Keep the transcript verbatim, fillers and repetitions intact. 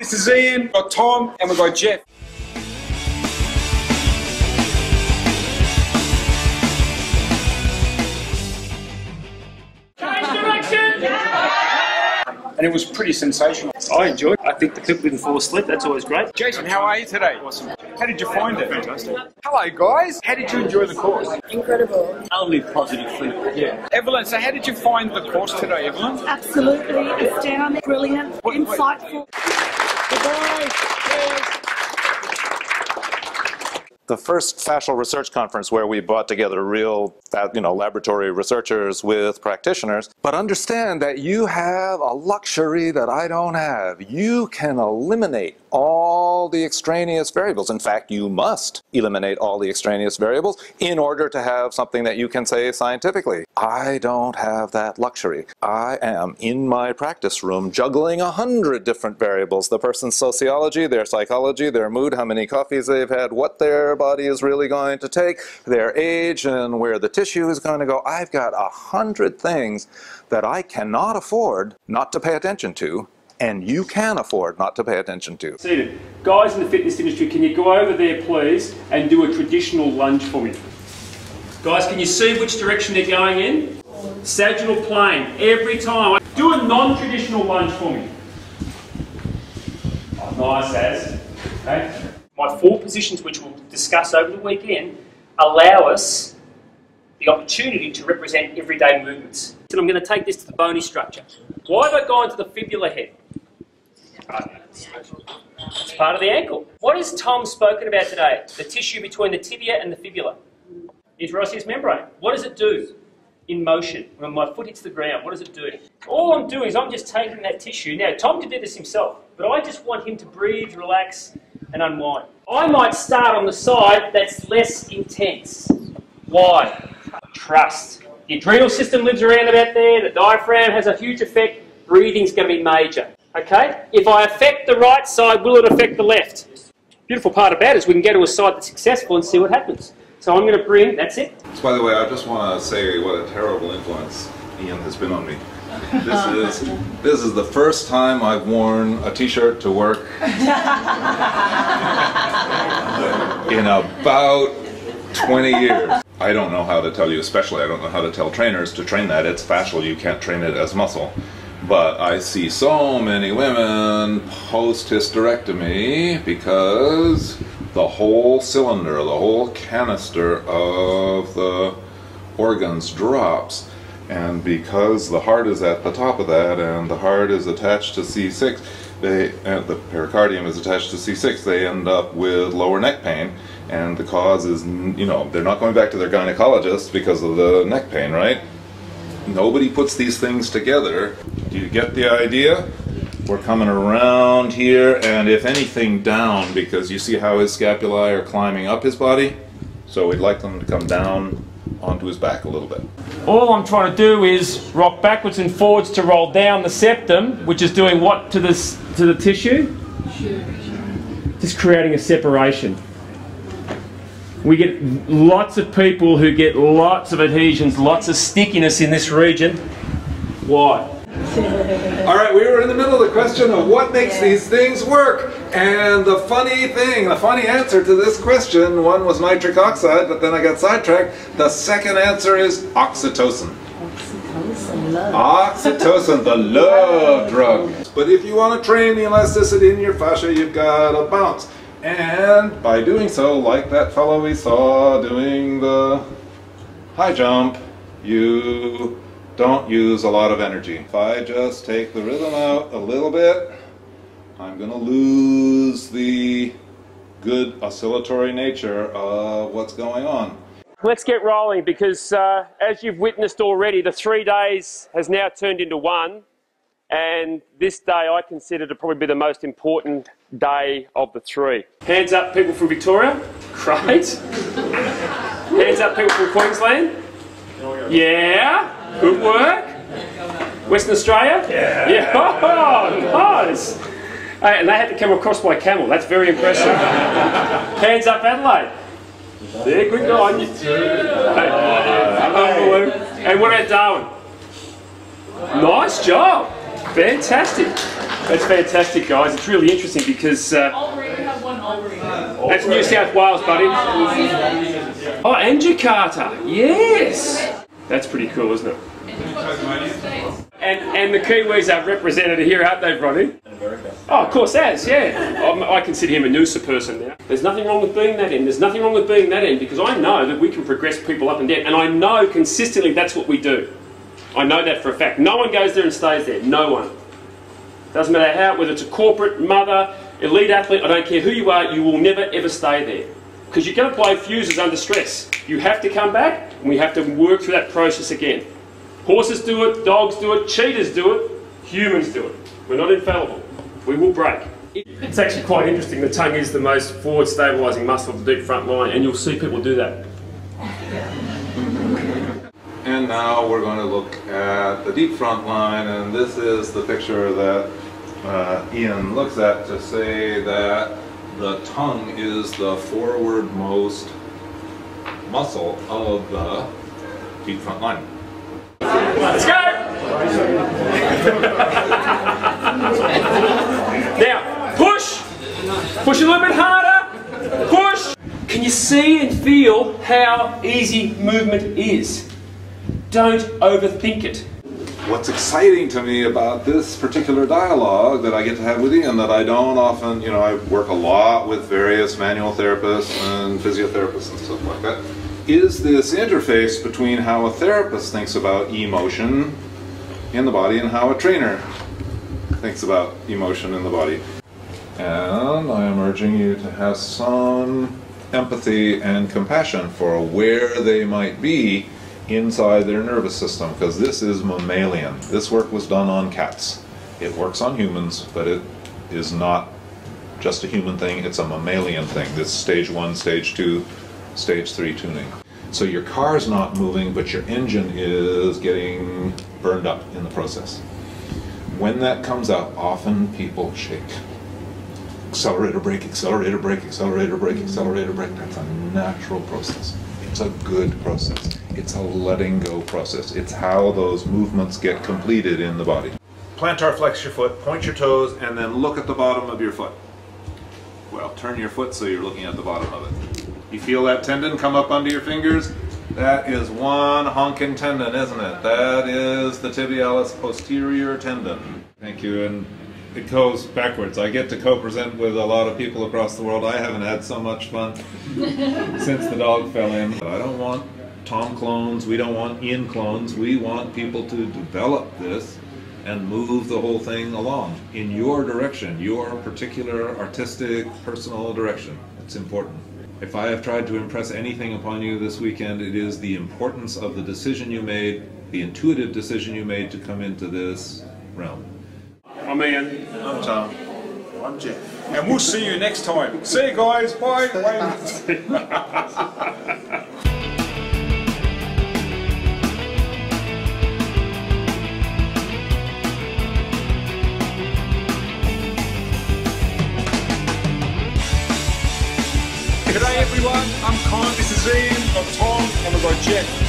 This is Ian, we've got Tom, and we've got Jeff. And it was pretty sensational. I enjoyed it. I think the people didn't fall asleep. That's always great. Jason, how are you today? Awesome. How did you find it? Fantastic. Hello, guys. How did you enjoy the course? Incredible. Only positive feedback. Yeah. Evelyn, so how did you find the course today, Evelyn? Absolutely astounding, brilliant, what, insightful. Goodbye. The first fascial research conference where we brought together real, you know, laboratory researchers with practitioners. But understand that you have a luxury that I don't have. You can eliminate all the extraneous variables. In fact, you must eliminate all the extraneous variables in order to have something that you can say scientifically. I don't have that luxury. I am in my practice room juggling a hundred different variables. The person's sociology, their psychology, their mood, how many coffees they've had, what their body is really going to take, their age, and where the tissue is going to go. I've got a hundred things that I cannot afford not to pay attention to, and you can afford not to pay attention to. Seated. Guys in the fitness industry, can you go over there, please, and do a traditional lunge for me? Guys, can you see which direction they're going in? Sagittal plane, every time. Do a non-traditional lunge for me. Oh, nice, Az. Okay. My four positions, which we'll discuss over the weekend, allow us the opportunity to represent everyday movements. And I'm going to take this to the bony structure. Why have I gone to the fibula head? It's part of the ankle. What has Tom spoken about today? The tissue between the tibia and the fibula. Is Ross's membrane. What does it do in motion? When my foot hits the ground, what does it do? All I'm doing is I'm just taking that tissue. Now, Tom could do this himself, but I just want him to breathe, relax, and unwind. I might start on the side that's less intense. Why? Trust. The adrenal system lives around about there, the diaphragm has a huge effect, breathing's going to be major. Okay? If I affect the right side, will it affect the left? Beautiful part about it is we can go to a side that's successful and see what happens. So I'm going to bring, that's it. By the way, I just want to say what a terrible influence Ian has been on me. This is, this is the first time I've worn a t-shirt to work in about twenty years. I don't know how to tell you, especially I don't know how to tell trainers to train that. It's fascial, you can't train it as muscle. But I see so many women post-hysterectomy because the whole cylinder, the whole canister of the organs drops. And because the heart is at the top of that, and the heart is attached to C six, they, uh, the pericardium is attached to C six, they end up with lower neck pain. And the cause is, you know, they're not going back to their gynecologist because of the neck pain, right? Nobody puts these things together. Do you get the idea? We're coming around here, and if anything, down, because you see how his scapulae are climbing up his body? So we'd like them to come down onto his back a little bit. All I'm trying to do is rock backwards and forwards to roll down the septum, which is doing what to, this, to the tissue? Just creating a separation. We get lots of people who get lots of adhesions, lots of stickiness in this region. Why? All right, we were in the middle of the question of what makes these things work. And the funny thing, the funny answer to this question, one was nitric oxide, but then I got sidetracked. The second answer is oxytocin. Oxytocin, love. Oxytocin, the love drug. But if you want to train the elasticity in your fascia, you've got to bounce. And by doing so, like that fellow we saw doing the high jump, you don't use a lot of energy. If I just take the rhythm out a little bit, I'm going to lose the good oscillatory nature of what's going on. Let's get rolling, because uh, as you've witnessed already, the three days has now turned into one. And this day I consider to probably be the most important day of the three. Hands up, people from Victoria. Great. Hands up, people from Queensland. Yeah. Good work. Western Australia. Yeah. Yeah. Oh, nice. Hey, and they had to come across by camel. That's very impressive. Hands up, Adelaide. Yeah, good guy. Hey. And what about Darwin? Nice job. Fantastic. That's fantastic, guys. It's really interesting because uh, that's New South Wales, buddy. Oh, and Jakarta. Yes. That's pretty cool, isn't it? And and the Kiwis are represented here, aren't they, Bronnie? Oh, of course, as, yeah. I'm, I consider him a Noosa person now. There's nothing wrong with being that end. There's nothing wrong with being that end, because I know that we can progress people up and down, and I know consistently that's what we do. I know that for a fact. No one goes there and stays there. No one. Doesn't matter how, whether it's a corporate, mother, elite athlete, I don't care who you are, you will never ever stay there. Because you're going to blow fuses under stress. You have to come back, and we have to work through that process again. Horses do it, dogs do it, cheetahs do it, humans do it. We're not infallible. We will break. It's actually quite interesting. The tongue is the most forward stabilising muscle of the deep front line, and you'll see people do that. And now we're going to look at the deep front line, and this is the picture that uh, Ian looks at to say that the tongue is the forwardmost muscle of the deep front line. Let's go! Now, push! Push a little bit harder! Push! Can you see and feel how easy movement is? Don't overthink it. What's exciting to me about this particular dialogue that I get to have with Ian, that I don't often, you know, I work a lot with various manual therapists and physiotherapists and stuff like that, is this interface between how a therapist thinks about emotion in the body and how a trainer thinks about emotion in the body. And I am urging you to have some empathy and compassion for where they might be inside their nervous system, because this is mammalian. This work was done on cats. It works on humans, but it is not just a human thing, it's a mammalian thing. This stage one, stage two, stage three tuning. So your car's not moving, but your engine is getting burned up in the process. When that comes out, often people shake. Accelerator brake, accelerator brake, accelerator brake, accelerator brake. That's a natural process. It's a good process. It's a letting go process. It's how those movements get completed in the body. Plantar flex your foot, point your toes, and then look at the bottom of your foot. Well, turn your foot so you're looking at the bottom of it. You feel that tendon come up under your fingers? That is one honking tendon, isn't it? That is the tibialis posterior tendon. Thank you, and it goes backwards. I get to co-present with a lot of people across the world. I haven't had so much fun since the dog fell in. I don't want Tom clones, we don't want Ian clones, we want people to develop this and move the whole thing along in your direction, your particular artistic, personal direction. It's important. If I have tried to impress anything upon you this weekend, it is the importance of the decision you made, the intuitive decision you made to come into this realm. I'm Ian. I'm Tom. I'm Jeff. And we'll see you next time. See you guys. Bye. Bye. G'day everyone, I'm Con, this is Ian, I'm Tom, and we've got Jeff.